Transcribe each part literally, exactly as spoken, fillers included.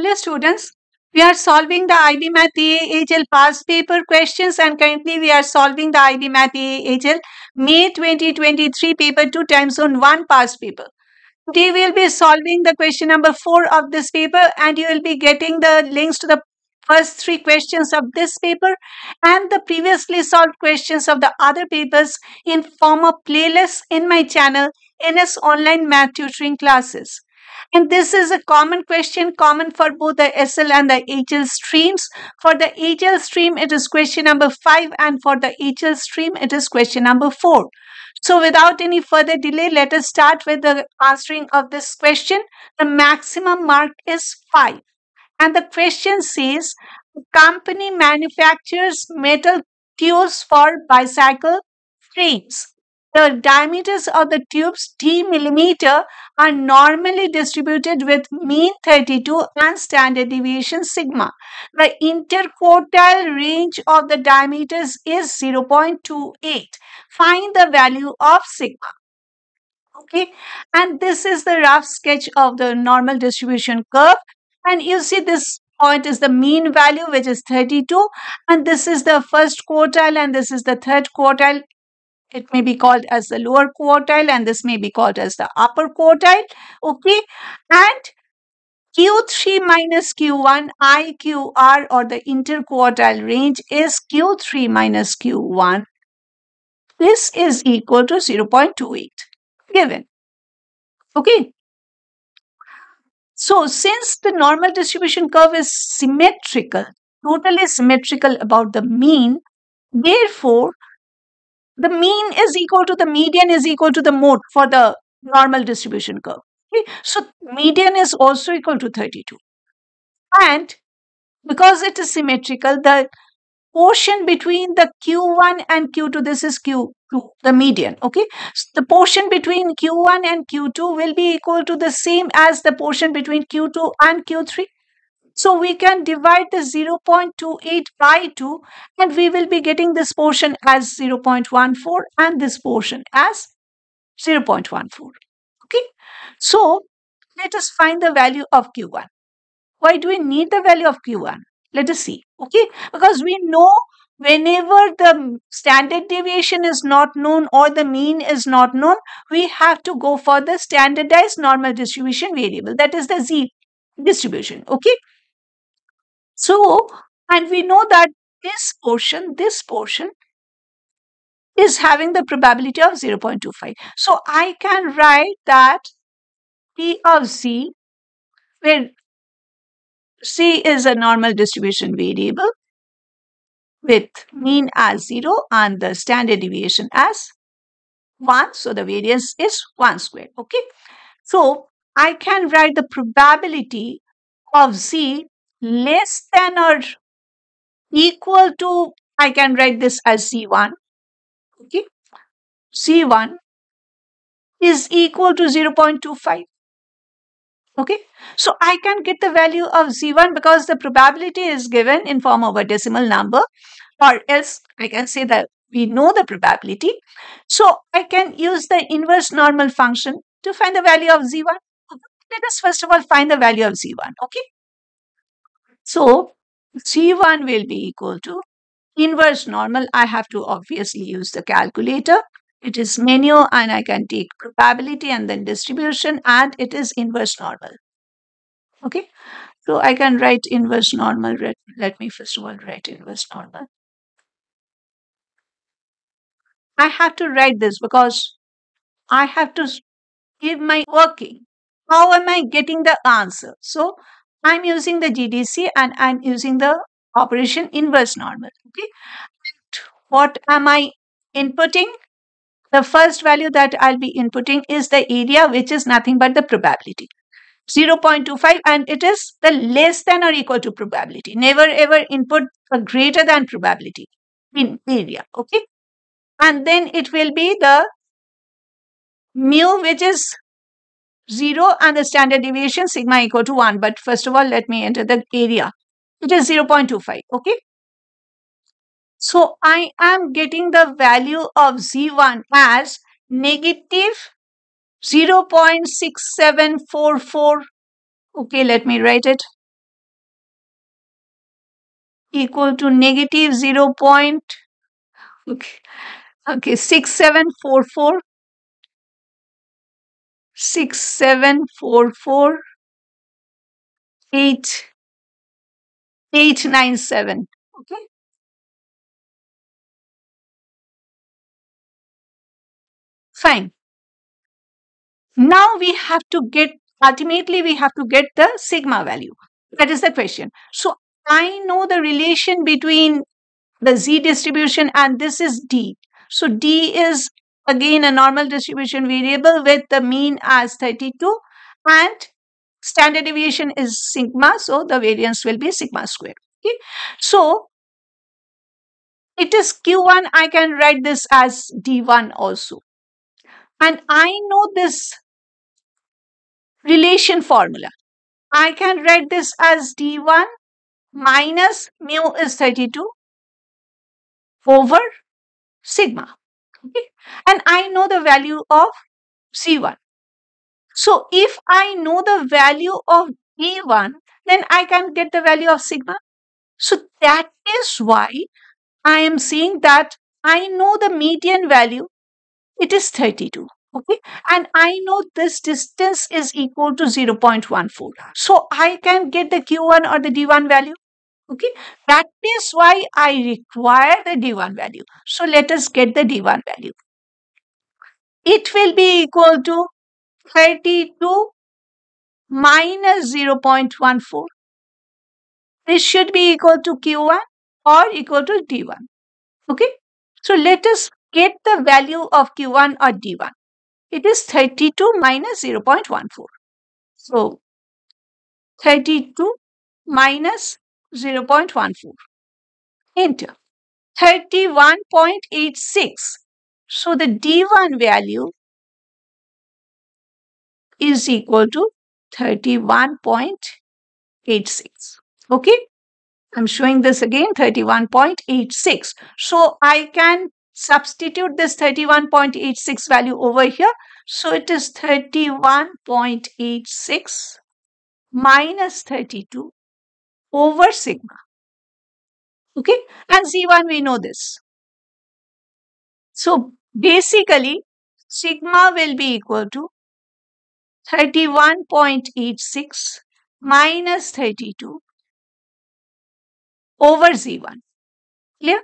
Hello students, we are solving the I B Math A A H L past paper questions and currently we are solving the I B Math A A H L May twenty twenty-three paper two time zone one past paper. Today we will be solving the question number four of this paper and you will be getting the links to the first three questions of this paper and the previously solved questions of the other papers in form of playlists in my channel N S Online Math Tutoring Classes. And this is a common question, common for both the S L and the H L streams. For the H L stream, it is question number five, and for the H L stream, it is question number four. So without any further delay, let us start with the answering of this question. The maximum mark is five. And the question says, the company manufactures metal tubes for bicycle frames. The diameters of the tubes d millimeter are normally distributed with mean thirty-two and standard deviation sigma. The interquartile range of the diameters is zero point two eight. Find the value of sigma. Okay, and this is the rough sketch of the normal distribution curve. And you see this point is the mean value, which is thirty-two. And this is the first quartile and this is the third quartile. It may be called as the lower quartile and this may be called as the upper quartile. Okay. And Q three minus Q one I Q R or the interquartile range is Q three minus Q one. This is equal to zero point two eight given. Okay. So since the normal distribution curve is symmetrical, totally symmetrical about the mean, therefore, the mean is equal to the median is equal to the mode for the normal distribution curve. Okay? So median is also equal to thirty-two. And because it is symmetrical, the portion between the Q one and Q two, this is Q two, the median. Okay, so the portion between Q one and Q two will be equal to the same as the portion between Q two and Q three. So we can divide the zero point two eight by two and we will be getting this portion as zero point one four and this portion as zero point one four. Okay. So let us find the value of Q one. Why do we need the value of Q one? Let us see. Okay. Because we know whenever the standard deviation is not known or the mean is not known, we have to go for the standardized normal distribution variable. That is the Z distribution. Okay. So, and we know that this portion, this portion is having the probability of zero point two five. So, I can write that P of Z, where C is a normal distribution variable with mean as zero and the standard deviation as one. So, the variance is one squared. Okay. So, I can write the probability of Z less than or equal to, I can write this as Z one, okay, Z one is equal to zero point two five, okay. So, I can get the value of Z one because the probability is given in form of a decimal number, or else I can say that we know the probability. So, I can use the inverse normal function to find the value of Z one. Okay. Let us first of all find the value of Z one, okay. So, Z one will be equal to inverse normal. I have to obviously use the calculator. It is menu and I can take probability and then distribution and it is inverse normal. Okay. So, I can write inverse normal. Let me first of all write inverse normal. I have to write this because I have to give my working. How am I getting the answer? So, I'm using the G D C and I'm using the operation inverse normal. Okay. And what am I inputting? The first value that I'll be inputting is the area, which is nothing but the probability. zero point two five and it is the less than or equal to probability. Never ever input a greater than probability in area. Okay. And then it will be the mu, which is zero and the standard deviation sigma equal to one. But first of all, let me enter the area. It is zero point two five. Okay. So, I am getting the value of Z one as negative zero point six seven four four. Okay. Let me write it. equal to negative zero point okay, okay six seven four four six seven four four eight eight nine seven. Okay. Fine. Now we have to get, ultimately we have to get the sigma value. That is the question. So I know the relation between the Z distribution and this is D. So D is again a normal distribution variable with the mean as thirty-two and standard deviation is sigma. So the variance will be sigma squared. Okay. So it is Q one. I can write this as D one also. And I know this relation formula. I can write this as D one minus mu is thirty-two over sigma. Okay? And I know the value of C one. So if I know the value of D one, then I can get the value of sigma. So that is why I am saying that I know the median value. It is thirty-two, okay? And I know this distance is equal to zero point one four. So I can get the Q one or the D one value, okay? That is why I require the D one value. So let us get the D one value. It will be equal to thirty-two minus zero point one four. This should be equal to Q one or equal to D one, okay? So let us get the value of Q one or D one. It is thirty-two minus zero point one four. So, thirty-two minus zero point one four. Enter. thirty-one point eight six. So, the D one value is equal to thirty-one point eight six. Okay. I'm showing this again. thirty-one point eight six. So, I can substitute this thirty-one point eight six value over here. So it is thirty-one point eight six minus thirty-two over sigma. Okay. And Z one, we know this. So basically, sigma will be equal to thirty-one point eight six minus thirty-two over Z one. Clear?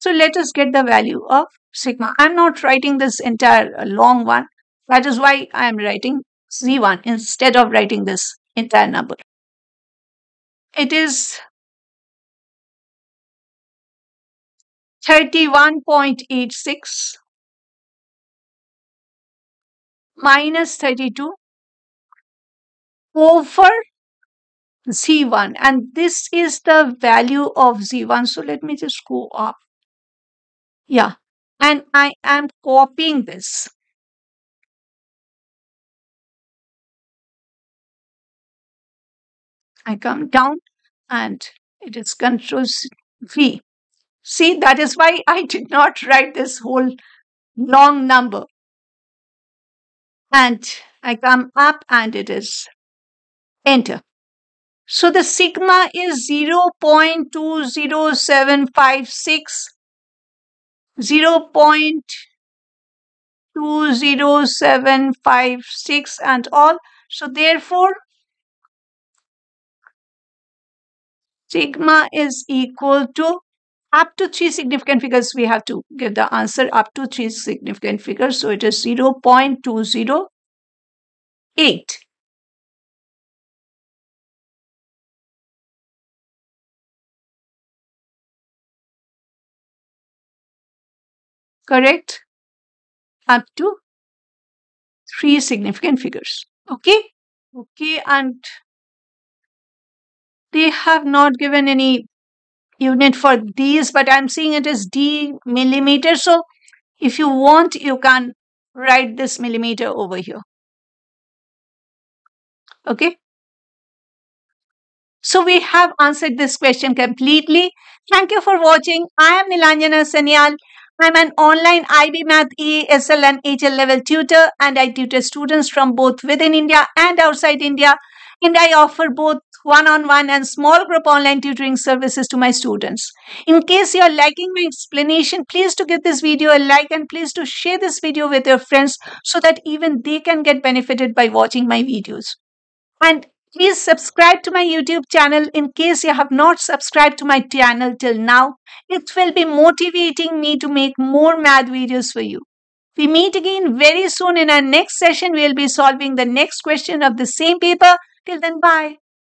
So let us get the value of sigma. I'm not writing this entire long one. That is why I am writing Z one instead of writing this entire number. It is thirty-one point eight six minus thirty-two over Z one. And this is the value of Z one. So let me just go up. Yeah, and I am copying this. I come down and it is control V. See, that is why I did not write this whole long number. And I come up and it is enter. So the sigma is zero point two zero seven five six. zero point two zero seven five six and all. So therefore, sigma is equal to up to three significant figures. We have to give the answer up to three significant figures. So it is zero point two zero eight. Correct? Up to three significant figures. Okay? Okay, and they have not given any unit for these, but I'm seeing it is D millimeter. So if you want, you can write this millimeter over here. Okay? So we have answered this question completely. Thank you for watching. I am Nilanjana Sanyal. I'm an online I B Math A A, S L and H L level tutor, and I tutor students from both within India and outside India, and I offer both one-on-one, and small group online tutoring services to my students. In case you are liking my explanation, please to give this video a like and please to share this video with your friends so that even they can get benefited by watching my videos. And please subscribe to my YouTube channel in case you have not subscribed to my channel till now. It will be motivating me to make more math videos for you. We meet again very soon in our next session. We will be solving the next question of the same paper. Till then, bye.